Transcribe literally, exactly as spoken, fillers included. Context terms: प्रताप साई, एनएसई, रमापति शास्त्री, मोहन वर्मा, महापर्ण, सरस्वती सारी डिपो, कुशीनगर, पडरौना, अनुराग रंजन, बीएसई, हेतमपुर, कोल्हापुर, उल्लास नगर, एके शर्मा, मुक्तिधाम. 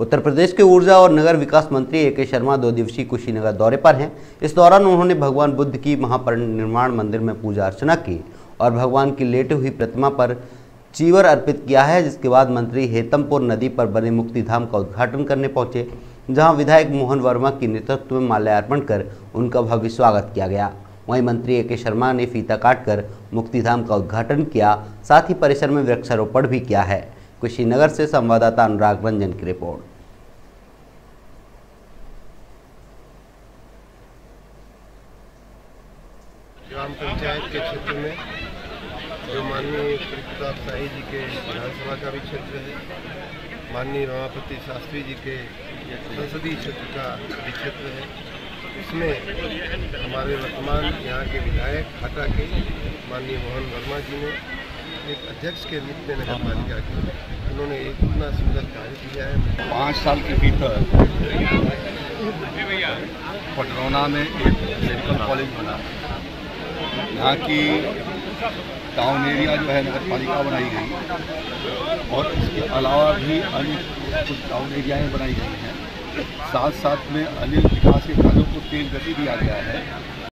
उत्तर प्रदेश के ऊर्जा और नगर विकास मंत्री एके शर्मा दो दिवसीय कुशीनगर दौरे पर हैं। इस दौरान उन्होंने भगवान बुद्ध की महापर्ण निर्माण मंदिर में पूजा अर्चना की और भगवान की लेटी हुई प्रतिमा पर चीवर अर्पित किया है, जिसके बाद मंत्री हेतमपुर नदी पर बने मुक्तिधाम का उद्घाटन करने पहुंचे, जहां विधायक मोहन वर्मा के नेतृत्व में माल्यार्पण कर उनका भव्य स्वागत किया गया। वहीं मंत्री एके शर्मा ने फीता काटकर मुक्तिधाम का उद्घाटन किया, साथ ही परिसर में वृक्षारोपण भी किया है। कुशीनगर से संवाददाता अनुराग रंजन की रिपोर्ट। ग्राम पंचायत के क्षेत्र में जो माननीय प्रताप साई जी के विधानसभा का भी क्षेत्र है, माननीय रमापति शास्त्री जी के संसदीय क्षेत्र का भी क्षेत्र है, इसमें हमारे वर्तमान यहाँ के विधायक खाता के माननीय मोहन वर्मा जी ने एक अध्यक्ष के रूप में नगर पालिका की उन्होंने एक इतना सुंदर कार्य किया है। पाँच साल के भीतर पडरौना में एक मेडिकल कॉलेज बना, यहाँ की टाउन एरिया जो है नगर पालिका बनाई गई और इसके अलावा भी अन्य कुछ टाउन एरियाएँ बनाई गई हैं। साथ साथ में अन्य विकास के कार्यों को तेज गति दिया गया है।